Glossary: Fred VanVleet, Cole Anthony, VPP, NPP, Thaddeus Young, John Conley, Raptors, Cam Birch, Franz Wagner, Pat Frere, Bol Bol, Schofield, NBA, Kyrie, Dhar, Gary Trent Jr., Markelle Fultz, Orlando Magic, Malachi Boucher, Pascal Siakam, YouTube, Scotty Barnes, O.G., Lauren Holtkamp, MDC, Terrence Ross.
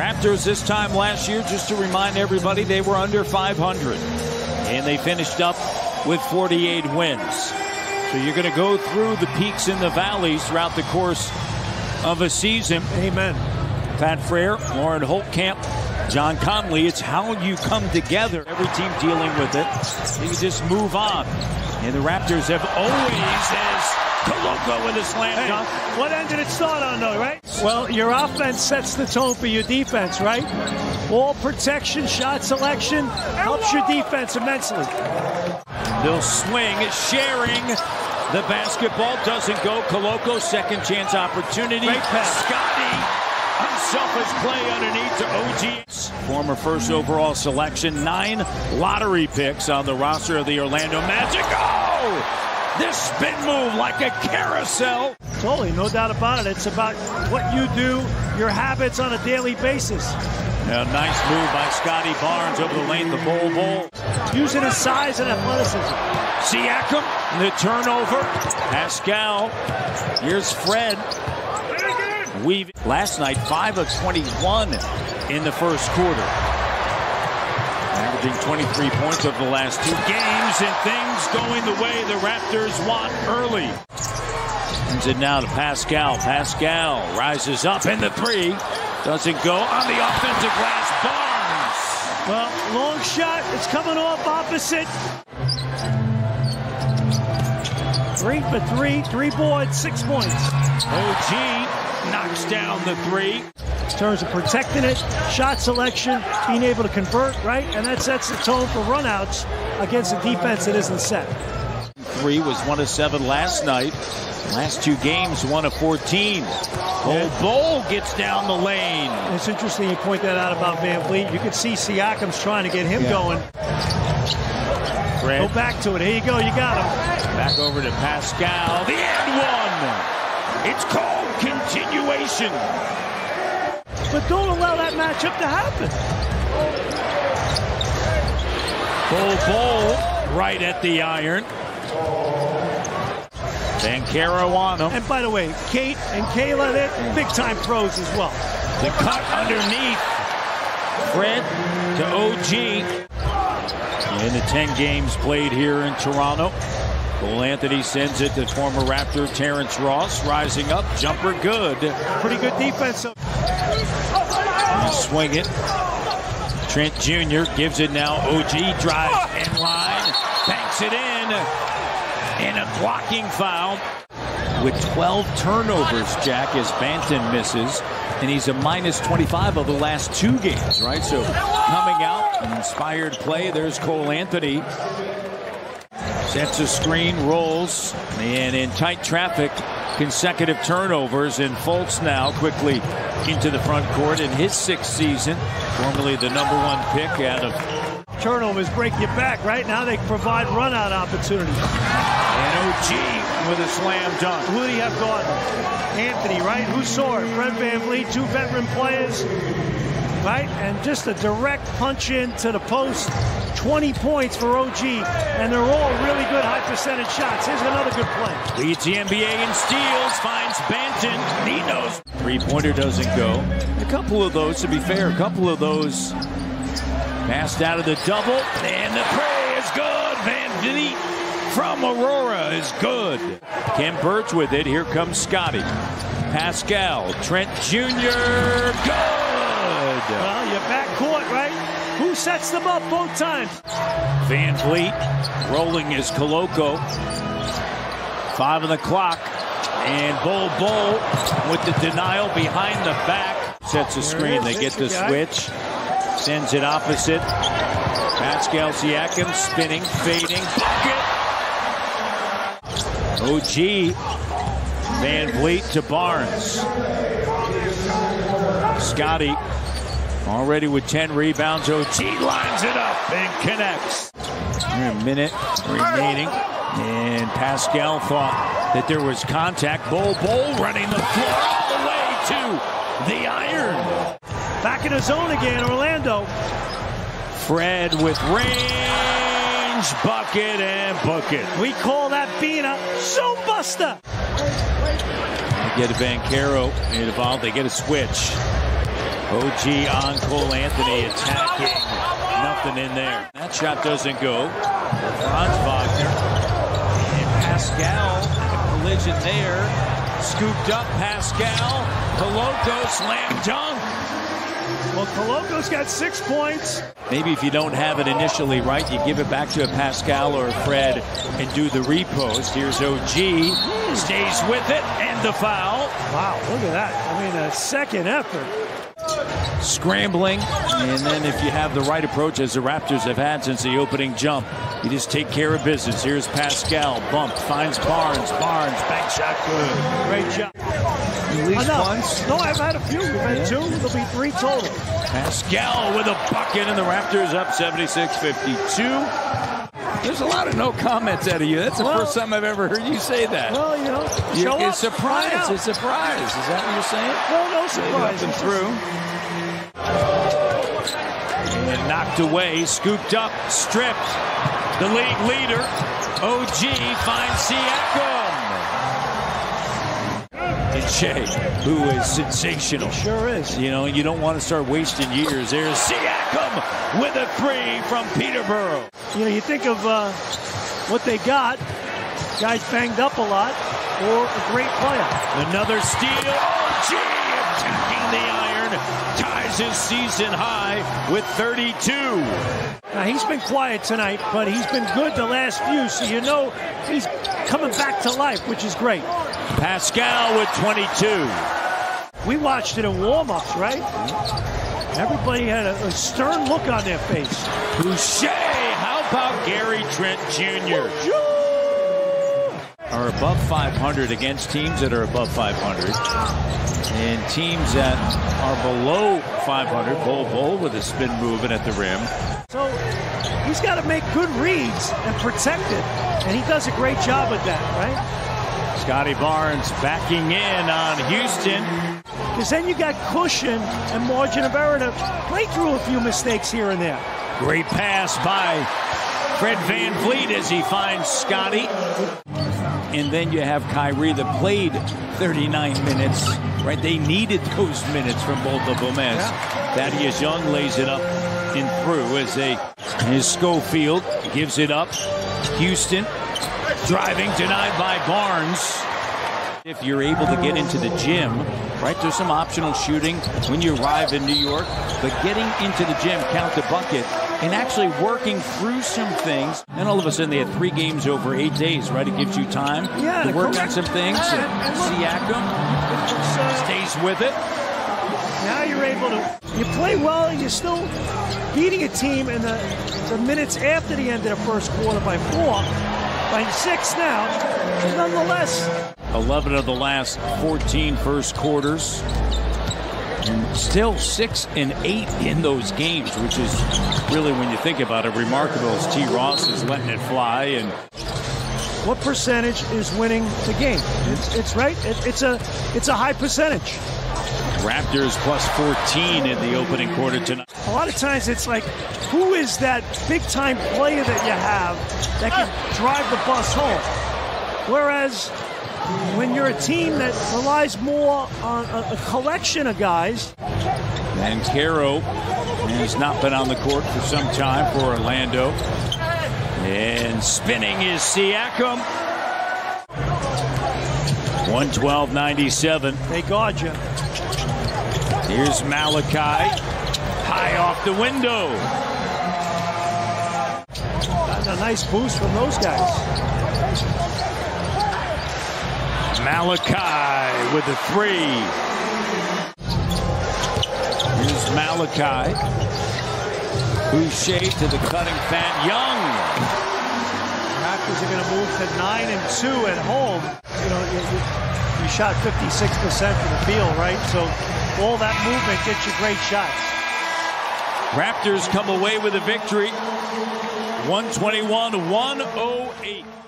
Raptors this time last year, just to remind everybody, they were under 500. And they finished up with 48 wins. So you're going to go through the peaks and the valleys throughout the course of a season. Amen. Pat Frere, Lauren Holtkamp, John Conley. It's how you come together. Every team dealing with it. You just move on. And the Raptors have always, as Koloko with a slam dunk. Hey, what end did it start on, though, right? Well, your offense sets the tone for your defense, right? Ball protection, shot selection helps your defense immensely. They'll swing, sharing. The basketball doesn't go. Koloko, second chance opportunity. Great pass. Scotty. Unselfish play underneath to O.G. Former first overall selection, 9 lottery picks on the roster of the Orlando Magic. Oh! This spin move like a carousel. Totally, no doubt about it. It's about what you do, your habits on a daily basis. A nice move by Scotty Barnes over the lane, the Bol Bol. Using his size and athleticism. Siakam, the turnover. Pascal, here's Fred. Weave. Last night, 5 of 21 in the first quarter. Averaging 23 points over the last 2 games, and things going the way the Raptors want early. Turns it now to Pascal. Pascal rises up, and the three doesn't go on the offensive glass. Barnes! Well, long shot. It's coming off opposite. 3 for 3, 3 boards, 6 points. O.G. knocks down the 3. In terms of protecting it, shot selection, being able to convert, right? And that sets the tone for runouts against a defense that isn't set. 3 was 1 of 7 last night. Last 2 games, 1 of 14. Bol gets down the lane. It's interesting you point that out about VanVleet. You can see Siakam's trying to get him going. Fred. Go back to it. Here you go. You got him. Back over to Pascal. The end one. It's called continuation. But don't allow that matchup to happen. Bol Bol right at the iron. Bancaro on him. And by the way, Kate and Kayla, they're big-time pros as well. The cut underneath. Fred to O.G. In the 10 games played here in Toronto. Cole Anthony sends it to former Raptor Terrence Ross, rising up, jumper good. Pretty good defense. Swing it. Trent Jr. gives it now. O.G. drives in line, banks it in, and a blocking foul. With 12 turnovers, Jack, as Banton misses, and he's a -25 of the last 2 games, right? So coming out, an inspired play. There's Cole Anthony. Sets a screen, rolls, and in tight traffic, consecutive turnovers. And Fultz now quickly into the front court in his 6th season. Formerly the #1 pick out of... Turnovers break you back. Right now they provide run-out opportunities. And O.G. with a slam dunk. Who do you have got? Anthony, right? Who saw it? Fred VanVleet, 2 veteran players. Right? And just a direct punch into the post. 20 points for O.G. and they're all really good high percentage shots. Here's another good play. Leads the NBA in steals, finds Banton. He knows. 3-pointer doesn't go. A couple of those, to be fair, a couple of those passed out of the double. And the play is good. VanVleet from Aurora is good. Cam Birch with it. Here comes Scotty. Pascal, Trent Jr. good. Well, you're back court, right? Who sets them up both times? VanVleet rolling is Koloko. 5 on the clock. And Bol Bol with the denial behind the back. Sets a screen. They get the switch. Sends it opposite. Pascal Siakam spinning, fading. Bucket. O.G. VanVleet to Barnes. Scotty. Already with 10 rebounds, O.G. lines it up and connects. A minute remaining, and Pascal thought that there was contact. Bol Bol running the floor all the way to the iron. Back in the zone again, Orlando. Fred with range, bucket and bucket. We call that being a show buster. They get a Bancaro, it evolved, they get a switch. O.G. on Cole Anthony attacking. Nothing in there. That shot doesn't go. Franz Wagner and Pascal. Collision there. Scooped up Pascal. Koloko slam dunk. Well, Koloko's got 6 points. Maybe if you don't have it initially right, you give it back to a Pascal or a Fred and do the repost. Here's O.G. Stays with it and the foul. Wow, look at that. I mean, a second effort. Scrambling, and then if you have the right approach, as the Raptors have had since the opening jump, you just take care of business. Here's Pascal, bump, finds Barnes. Barnes, back shot, good. Great job. At least once. No, I've had a few. We've had two. There'll be three total. Pascal with a bucket, and the Raptors up 76-52. There's a lot of no comments out of you. That's the first time I've ever heard you say that. Well, you know, it's surprise. It's surprise. Is that what you're saying? No, no surprise. Them through. And knocked away, scooped up, stripped. The league leader, O.G., finds Siakam. DJ, who is sensational. He sure is. You know, you don't want to start wasting years. There's Siakam with a three from Peterborough. You know, you think of what they got. Guys banged up a lot, or a great player. Another steal. O.G. attacking the iron. Ties his season high with 32. Now, he's been quiet tonight, but he's been good the last few, so you know he's coming back to life, which is great. Pascal with 22. We watched it in warm-ups, right? Everybody had a stern look on their face. Boucher. About Gary Trent Jr. are above 500 against teams that are above 500, and teams that are below 500. Bol Bol with a spin move and at the rim. So he's got to make good reads and protect it, and he does a great job at that, right? Scotty Barnes backing in on Houston. Because then you got cushion and margin of error to play through a few mistakes here and there. Great pass by Fred VanVleet as he finds Scotty. And then you have Kyrie that played 39 minutes, right? They needed those minutes from both of them. As Thaddeus Young lays it up and through as Schofield gives it up. Houston driving, denied by Barnes. If you're able to get into the gym, right, there's some optional shooting when you arrive in New York, but getting into the gym, count the bucket, and actually working through some things. And all of a sudden, they had 3 games over 8 days, right? It gives you time to work on some things. Siakam stays with it. Now you're able to, you play well, and you're still beating a team in the minutes after the end of the first quarter by 4, by 6 now, nonetheless. 11 of the last 14 first quarters, and still 6 and 8 in those games, which is really, when you think about it, remarkable as T. Ross is letting it fly. And what percentage is winning the game? It's a high percentage. Raptors plus 14 in the opening quarter tonight. A lot of times it's like, who is that big-time player that you have that can drive the bus home? Whereas when you're a team that relies more on a collection of guys. And Caro has not been on the court for some time for Orlando. And spinning is Siakam. 112-97. They guard you. Here's Malachi. High off the window. That's a nice boost from those guys. Malachi with a three. Here's Malachi. Boucher to the cutting, Pat Young. Raptors are going to move to 9 and 2 at home. You know, you shot 56% from the field, right? So all that movement gets you great shots. Raptors come away with a victory. 121-108.